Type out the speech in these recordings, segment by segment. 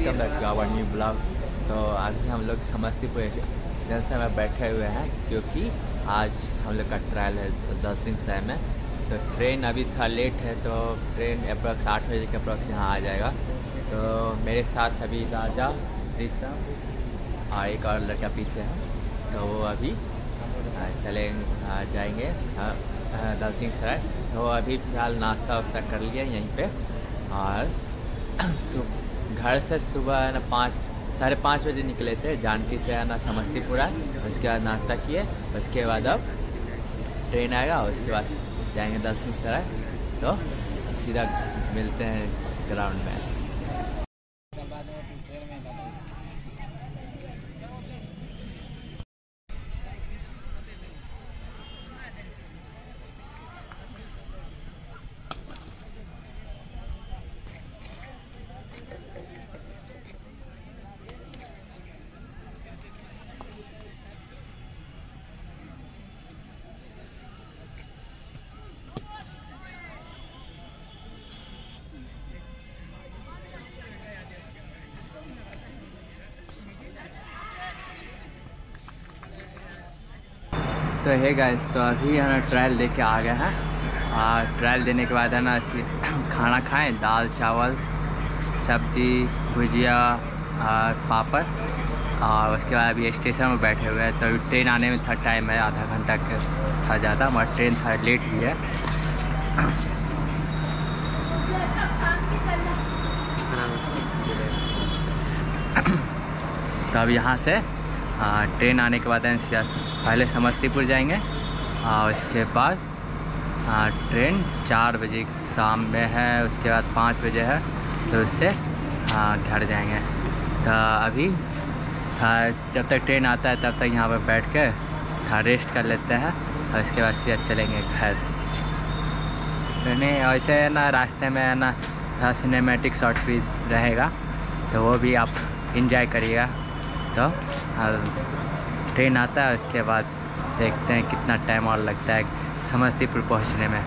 Welcome back to our new blog. तो अभी हम लोग समस्तीपुर जैसे में बैठे हुए हैं क्योंकि आज हम लोग का ट्रायल है दल सिंह साय में। तो ट्रेन अभी थोड़ा लेट है, तो ट्रेन अप्रॉक्स 8 बजे के अप्रॉक्स यहाँ आ जाएगा। तो मेरे साथ अभी राजा रीतम और एक और लड़का पीछे है, तो वो अभी चले जाएंगे दल सिंह साय। तो अभी फिलहाल नाश्ता वास्ता कर लिया यहीं पर, और घर से सुबह 5:30 बजे निकले थे जानकी से, है ना, समस्तीपुर। उसके बाद नाश्ता किए, उसके बाद अब ट्रेन आएगा, उसके बाद जाएंगे दशमसरा। तो सीधा मिलते हैं ग्राउंड में। तो है गाइस, तो अभी है ना ट्रायल दे के आ गए हैं, और ट्रायल देने के बाद है ना खाना खाएं, दाल चावल सब्जी भुजिया और पापड़। और उसके बाद अभी स्टेशन में बैठे हुए हैं। तो ट्रेन आने में थोड़ा टाइम है, आधा घंटा था ज़्यादा, मगर ट्रेन थोड़ा लेट भी है। तो अब यहाँ से ट्रेन आने के बाद है पहले समस्तीपुर जाएंगे, और उसके बाद ट्रेन 4 बजे शाम में है, उसके बाद 5 बजे है, तो उससे घर जाएंगे। तो अभी जब तक ट्रेन आता है तब तक यहाँ पर बैठ के रेस्ट कर लेते हैं, और उसके बाद सीधा चलेंगे घर। नहीं ऐसे है ना रास्ते में है ना थोड़ा सिनेमेटिक शॉट्स भी रहेगा, तो वो भी आप इंजॉय करिएगा। तो ट्रेन आता है, उसके बाद देखते हैं कितना टाइम और लगता है समस्तीपुर पहुंचने में।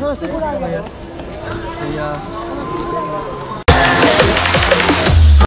समस्तीपुर आ गया।